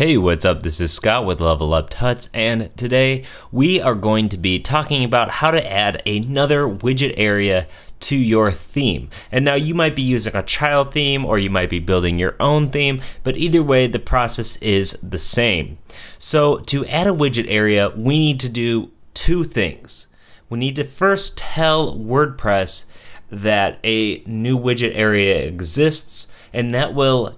Hey, what's up? This is Scott with Level Up Tuts, and today we are going to be talking about how to add another widget area to your theme. And now you might be using a child theme or you might be building your own theme, but either way the process is the same. So to add a widget area, we need to do two things. We need to first tell WordPress that a new widget area exists, and that will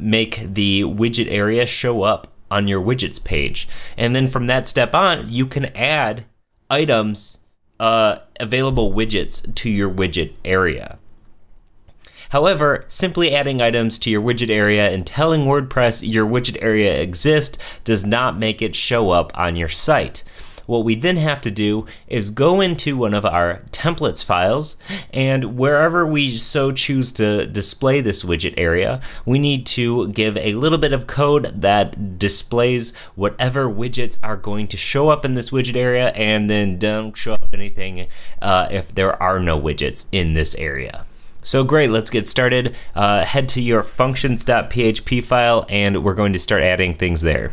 make the widget area show up on your widgets page. And then from that step on, you can add items, available widgets to your widget area. However, simply adding items to your widget area and telling WordPress your widget area exists does not make it show up on your site. What we then have to do is go into one of our templates files, and wherever we so choose to display this widget area, we need to give a little bit of code that displays whatever widgets are going to show up in this widget area, and then don't show up anything if there are no widgets in this area. So great, let's get started. Head to your functions.php file, and we're going to start adding things there.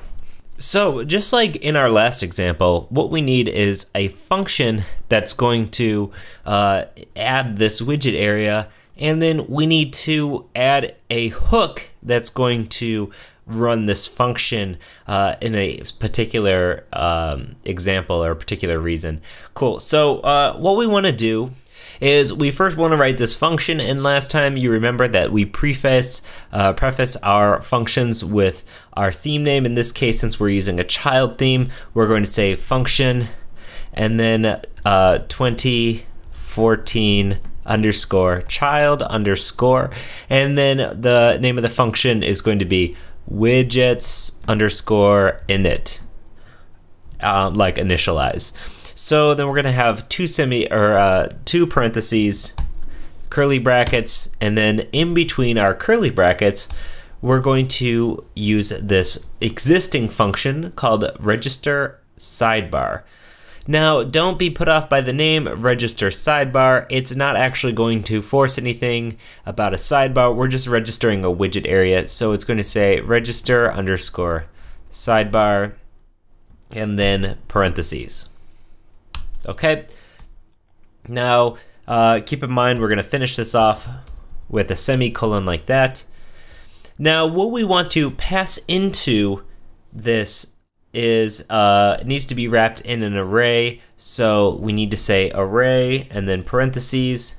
So just like in our last example, what we need is a function that's going to add this widget area, and then we need to add a hook that's going to run this function in a particular example or a particular reason. Cool, so what we wanna do is we first want to write this function, and last time you remember that we preface our functions with our theme name. In this case, since we're using a child theme, we're going to say function and then 2014 underscore child underscore, and then the name of the function is going to be widgets underscore init, like initialize. So then we're going to have two parentheses, curly brackets, and then in between our curly brackets, we're going to use this existing function called register sidebar. Now, don't be put off by the name register sidebar. It's not actually going to force anything about a sidebar. We're just registering a widget area. So it's going to say register underscore sidebar and then parentheses. Okay, now keep in mind we're gonna finish this off with a semicolon like that. Now what we want to pass into this is, it needs to be wrapped in an array, so we need to say array and then parentheses.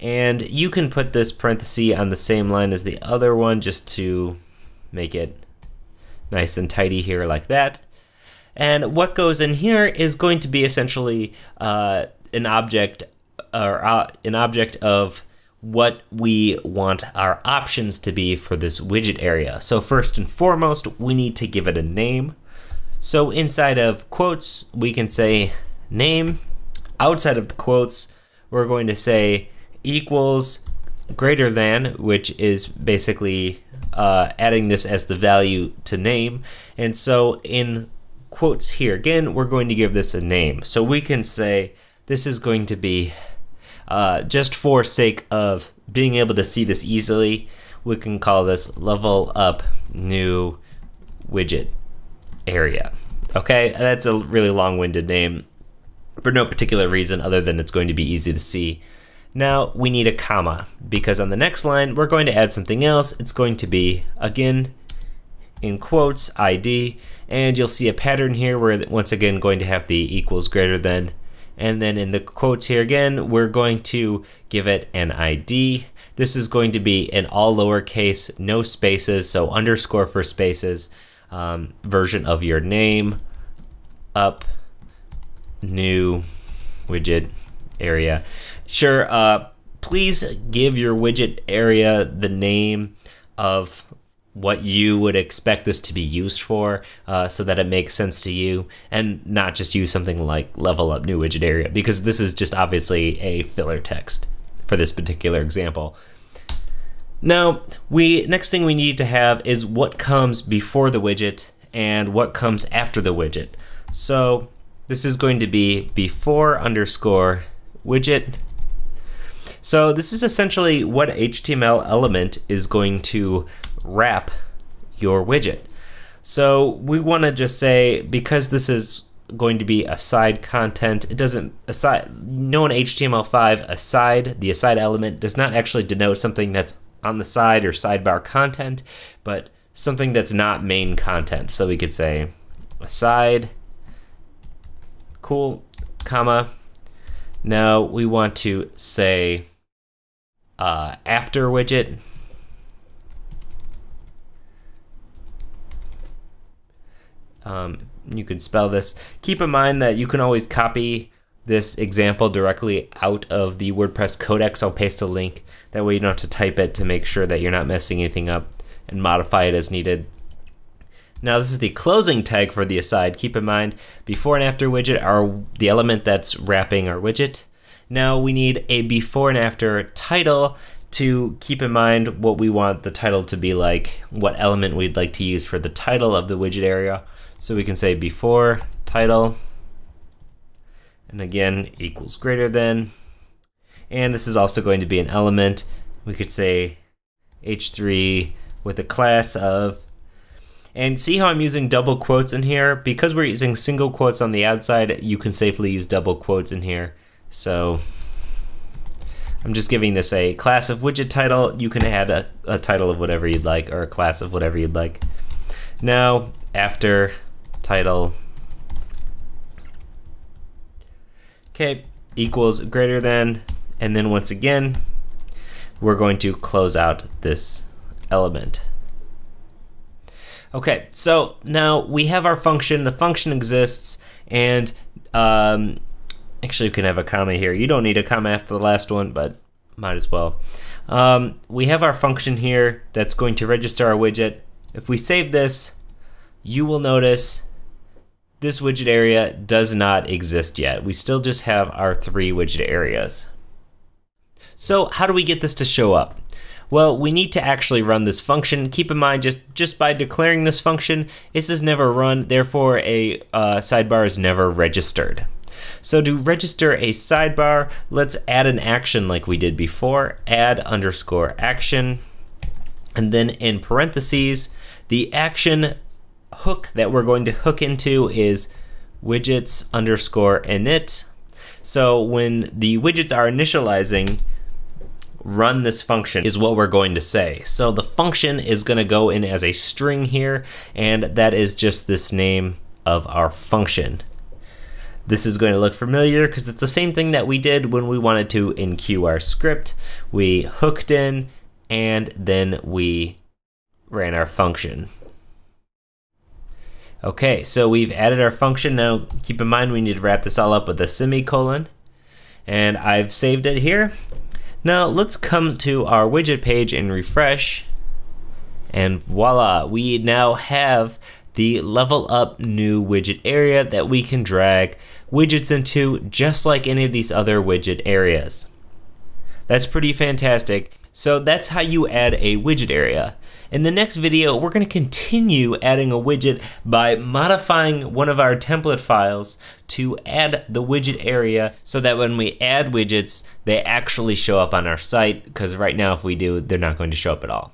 And you can put this parenthesis on the same line as the other one just to make it nice and tidy here like that. And what goes in here is going to be essentially an object of what we want our options to be for this widget area. So first and foremost, we need to give it a name. So inside of quotes, we can say name. Outside of the quotes, we're going to say equals greater than, which is basically adding this as the value to name. And so in quotes here again, we're going to give this a name, so we can say this is going to be just for sake of being able to see this easily, we can call this level up new widget area. Okay, that's a really long-winded name for no particular reason other than it's going to be easy to see. Now we need a comma, because on the next line we're going to add something else. It's going to be, again in quotes, ID, and you'll see a pattern here where once again going to have the equals greater than, and then in the quotes here again we're going to give it an ID. This is going to be in all lowercase, no spaces, so underscore for spaces, version of your name, up, new widget area. Sure, please give your widget area the name of what you would expect this to be used for, so that it makes sense to you, and not just use something like level up new widget area, because this is just obviously a filler text for this particular example. Now, next thing we need to have is what comes before the widget and what comes after the widget. So this is going to be before underscore widget. So this is essentially what HTML element is going to wrap your widget. So we want to just say, because this is going to be aside content, it doesn't aside. No, in HTML5 aside, the aside element does not actually denote something that's on the side or sidebar content, but something that's not main content. So we could say aside, cool, comma. Now we want to say after widget. You could spell this. Keep in mind that you can always copy this example directly out of the WordPress codex. I'll paste a link. That way you don't have to type it to make sure that you're not messing anything up, and modify it as needed. Now this is the closing tag for the aside. Keep in mind, before and after widget are the element that's wrapping our widget. Now we need a before and after title to keep in mind what we want the title to be like, what element we'd like to use for the title of the widget area. So we can say before title, and again, equals greater than. And this is also going to be an element. We could say h3 with a class of, and see how I'm using double quotes in here? Because we're using single quotes on the outside, you can safely use double quotes in here. So I'm just giving this a class of widget title. You can add a title of whatever you'd like, or a class of whatever you'd like. Now, after title, okay, equals greater than, and then once again, we're going to close out this element. Okay, so now we have our function. The function exists, and actually you can have a comma here. You don't need a comma after the last one, but might as well. We have our function here that's going to register our widget. If we save this, you will notice this widget area does not exist yet. We still just have our three widget areas. So how do we get this to show up? Well, we need to actually run this function. Keep in mind, just by declaring this function, this is never run, therefore a sidebar is never registered. So to register a sidebar, let's add an action like we did before, add underscore action, and then in parentheses, the action hook that we're going to hook into is widgets underscore init. So when the widgets are initializing, run this function is what we're going to say. So the function is going to go in as a string here, and that is just this name of our function. This is going to look familiar because it's the same thing that we did when we wanted to enqueue our script. We hooked in and then we ran our function. Okay, so we've added our function. Now keep in mind we need to wrap this all up with a semicolon, and I've saved it here. Now let's come to our widget page and refresh, and voila, we now have the Level Up new widget area that we can drag widgets into, just like any of these other widget areas. That's pretty fantastic. So that's how you add a widget area. In the next video, we're going to continue adding a widget by modifying one of our template files to add the widget area so that when we add widgets, they actually show up on our site, because right now if we do, they're not going to show up at all.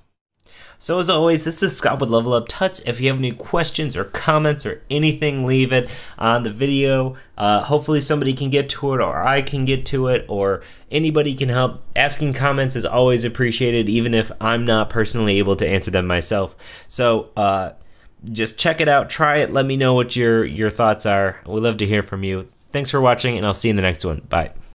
So as always, this is Scott with Level Up Tuts. If you have any questions or comments or anything, leave it on the video. Hopefully somebody can get to it, or I can get to it, or anybody can help. Asking comments is always appreciated, even if I'm not personally able to answer them myself. So just check it out, try it, let me know what your thoughts are. We'd love to hear from you. Thanks for watching, and I'll see you in the next one. Bye.